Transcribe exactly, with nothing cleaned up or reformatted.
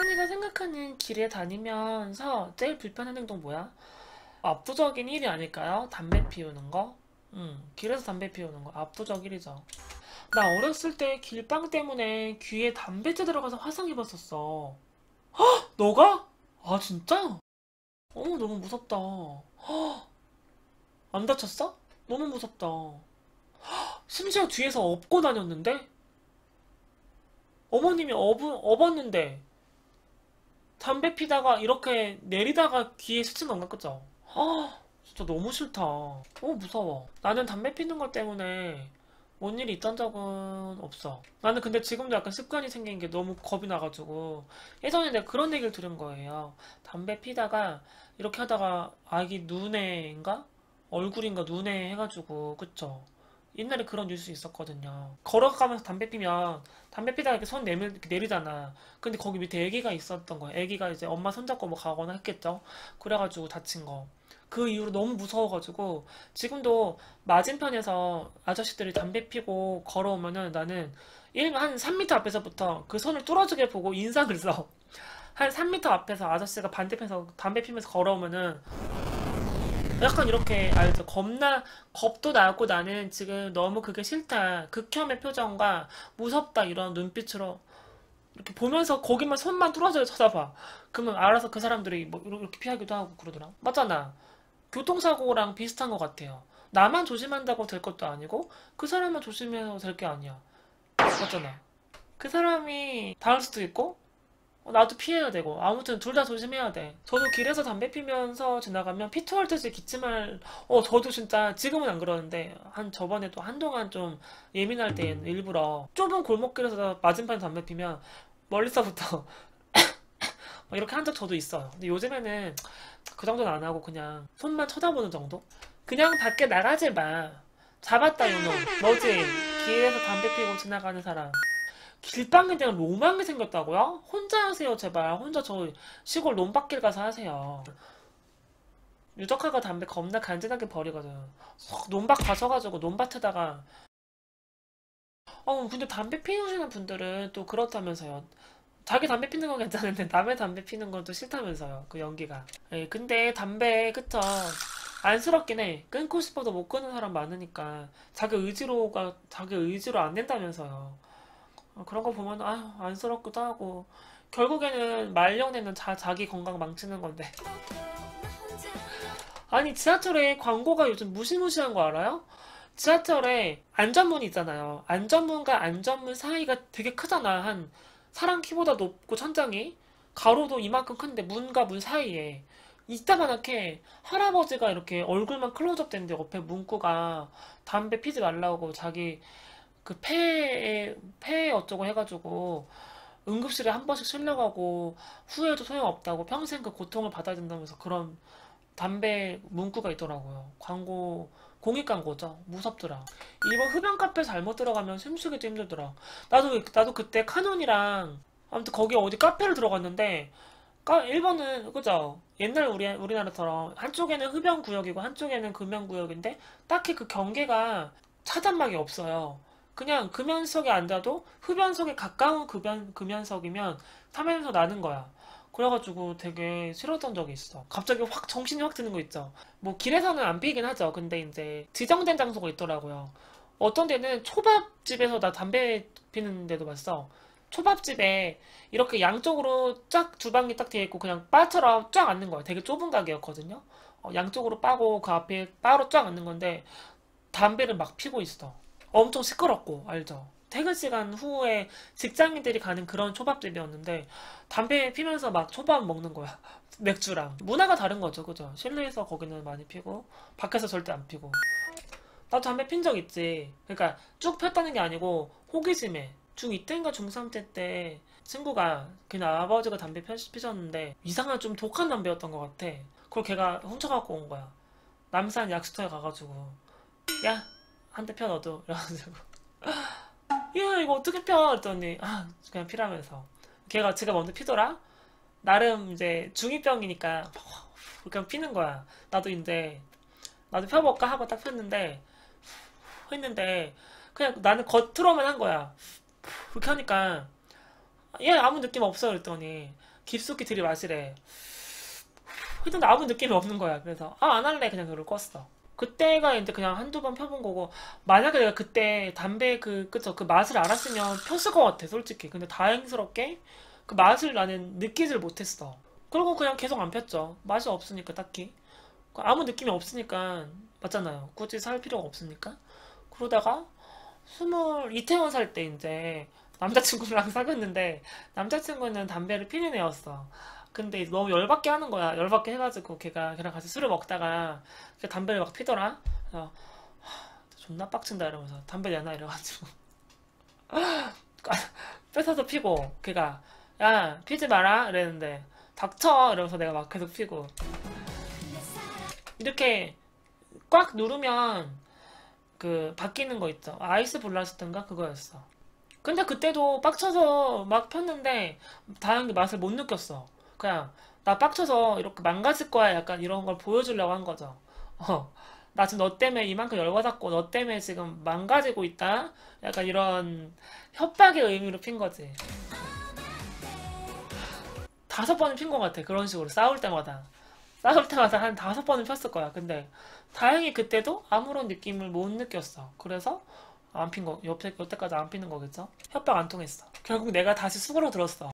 한이가 생각하는 길에 다니면서 제일 불편한 행동 뭐야? 압도적인 일이 아닐까요? 담배 피우는 거? 응, 길에서 담배 피우는 거 압도적 일이죠. 나 어렸을 때 길빵 때문에 귀에 담배째 들어가서 화상 입었었어. 헉! 너가? 아 진짜? 어 너무 무섭다. 헉! 안 다쳤어? 너무 무섭다. 헉! 심지어 뒤에서 업고 다녔는데? 어머님이 업, 업었는데 담배 피다가 이렇게 내리다가 귀에 스친 건가? 그쵸? 아 진짜 너무 싫다. 어 무서워. 나는 담배 피는 것 때문에 뭔 일이 있던 적은 없어. 나는 근데 지금도 약간 습관이 생긴 게 너무 겁이 나가지고 예전에 내가 그런 얘기를 들은 거예요. 담배 피다가 이렇게 하다가 아기 눈에인가? 얼굴인가 눈에 해가지고 그쵸? 옛날에 그런 뉴스 있었거든요. 걸어가면서 담배 피면 담배 피다가 이렇게 손 내밀, 이렇게 내리잖아. 근데 거기 밑에 애기가 있었던 거야. 애기가 이제 엄마 손잡고 뭐 가거나 했겠죠. 그래가지고 다친 거. 그 이후로 너무 무서워가지고 지금도 맞은편에서 아저씨들이 담배 피고 걸어오면은 나는 한 삼 미터 앞에서부터 그 손을 뚫어지게 보고 인상을 써. 한 삼 미터 앞에서 아저씨가 반대편에서 담배 피면서 걸어오면은 약간 이렇게 알죠? 겁나 겁도 나고 나는 지금 너무 그게 싫다. 극혐의 표정과 무섭다 이런 눈빛으로 이렇게 보면서 거기만 손만 뚫어져요 쳐다봐. 그러면 알아서 그 사람들이 뭐 이렇게 피하기도 하고 그러더라. 맞잖아. 교통사고랑 비슷한 것 같아요. 나만 조심한다고 될 것도 아니고 그 사람만 조심해서 될 게 아니야. 맞잖아. 그 사람이 닿을 수도 있고 나도 피해야 되고 아무튼 둘 다 조심해야 돼. 저도 길에서 담배 피면서 지나가면 피투할 듯이 기침할. 어 저도 진짜 지금은 안 그러는데 한 저번에 또 한동안 좀 예민할 땐 일부러 좁은 골목길에서 맞은편에 담배 피면 멀리서부터 이렇게 한 적 저도 있어요. 근데 요즘에는 그 정도는 안 하고 그냥 손만 쳐다보는 정도? 그냥 밖에 나가지 마. 잡았다 이놈 너지. 길에서 담배 피고 지나가는 사람. 길빵에 대한 로망이 생겼다고요? 혼자 하세요 제발. 혼자 저 시골 논밭길 가서 하세요. 유덕화가 담배 겁나 간지나게 버리거든. 논밭 가셔가지고 논밭에다가 어 근데 담배 피우시는 분들은 또 그렇다면서요. 자기 담배 피는 건 괜찮은데 남의 담배 피는 건 또 싫다면서요. 그 연기가. 예, 근데 담배 그쵸 안쓰럽긴 해. 끊고 싶어도 못 끊는 사람 많으니까 자기 의지로가 자기 의지로 안 된다면서요. 그런 거 보면 아유 안쓰럽기도 하고 결국에는 말려내는 자, 자기 건강 망치는 건데. 아니 지하철에 광고가 요즘 무시무시한 거 알아요? 지하철에 안전문 있잖아요. 안전문과 안전문 사이가 되게 크잖아. 한 사람 키보다 높고 천장이 가로도 이만큼 큰데 문과 문 사이에 이따만하게 할아버지가 이렇게 얼굴만 클로즈업 됐는데 옆에 문구가 담배 피지 말라고 자기 그 폐에 폐에 어쩌고 해가지고 응급실에 한 번씩 실려가고 후회도 소용없다고 평생 그 고통을 받아야 된다면서 그런 담배 문구가 있더라고요. 광고 공익 광고죠. 무섭더라. 일본 흡연 카페 잘못 들어가면 숨쉬기도 힘들더라. 나도 나도 그때 카논이랑 아무튼 거기 어디 카페를 들어갔는데 까 일본은 그죠? 옛날 우리 우리나라처럼 한쪽에는 흡연 구역이고 한쪽에는 금연 구역인데 딱히 그 경계가 차단막이 없어요. 그냥 금연석에 앉아도 흡연석에 가까운 금연, 금연석이면 타면서 나는 거야. 그래가지고 되게 싫었던 적이 있어. 갑자기 확 정신이 확 드는 거 있죠. 뭐 길에서는 안 피긴 하죠. 근데 이제 지정된 장소가 있더라고요. 어떤 데는 초밥집에서 나 담배 피는 데도 봤어. 초밥집에 이렇게 양쪽으로 쫙 두 방이 딱 되어 있고 그냥 바처럼 쫙 앉는 거야. 되게 좁은 가게였거든요. 어, 양쪽으로 빠고 그 앞에 바로 쫙 앉는 건데 담배를 막 피고 있어. 엄청 시끄럽고 알죠? 퇴근 시간 후에 직장인들이 가는 그런 초밥집이었는데 담배 피면서 막 초밥 먹는 거야. 맥주랑. 문화가 다른 거죠. 그죠? 실내에서 거기는 많이 피고 밖에서 절대 안 피고. 나도 담배 핀 적 있지. 그러니까 쭉 폈다는 게 아니고 호기심에 중이 때인가 중삼 때 때 친구가 그냥 아버지가 담배 피셨는데 이상한 좀 독한 담배였던 것 같아. 그걸 걔가 훔쳐갖고 온 거야. 남산 약수터에 가가지고 야! 한 대 펴 너도 이러가지고 야 이거 어떻게 펴 했더니 아 그냥 피라면서 걔가 제가 먼저 피더라. 나름 이제 중이병이니까 그냥 피는 거야. 나도 이제 나도 펴볼까 하고 딱 폈는데 했는데 그냥 나는 겉으로만 한 거야. 그렇게 하니까 얘 아무 느낌 없어 그랬더니 깊숙이 들이마시래. 일단 아무 느낌이 없는 거야. 그래서 아, 안 할래 그냥 그걸 껐어. 그때가 이제 그냥 한두 번 펴본 거고, 만약에 내가 그때 담배 그 그쵸 그 맛을 알았으면 폈을 것 같아 솔직히. 근데 다행스럽게 그 맛을 나는 느끼질 못했어. 그리고 그냥 계속 안 폈죠. 맛이 없으니까 딱히 아무 느낌이 없으니까 맞잖아요. 굳이 살 필요가 없으니까. 그러다가 스물 이태원 살 때 이제 남자친구랑 사귀었는데 남자친구는 담배를 피는 애였어. 근데 너무 열받게 하는 거야. 열받게 해가지고 걔가 걔랑 같이 술을 먹다가 걔 담배를 막 피더라. 그래서 존나 빡친다 이러면서 담배 내놔 이래가지고 뺏어서 피고 걔가 야 피지 마라 이랬는데 닥쳐 이러면서 내가 막 계속 피고. 이렇게 꽉 누르면 그 바뀌는 거 있죠. 아이스 블라스트인가 그거였어. 근데 그때도 빡쳐서 막 폈는데 다행히 맛을 못 느꼈어. 그냥 나 빡쳐서 이렇게 망가질 거야 약간 이런 걸 보여주려고 한 거죠. 어, 나 지금 너 때문에 이만큼 열받았고 너 때문에 지금 망가지고 있다 약간 이런 협박의 의미로 핀 거지. 다섯 번은 핀 것 같아. 그런 식으로 싸울 때마다 싸울 때마다 한 다섯 번은 폈을 거야. 근데 다행히 그때도 아무런 느낌을 못 느꼈어. 그래서 안 핀 거, 여태, 여태까지 안 피는 거겠죠? 협박 안 통했어. 결국 내가 다시 수그러들었어.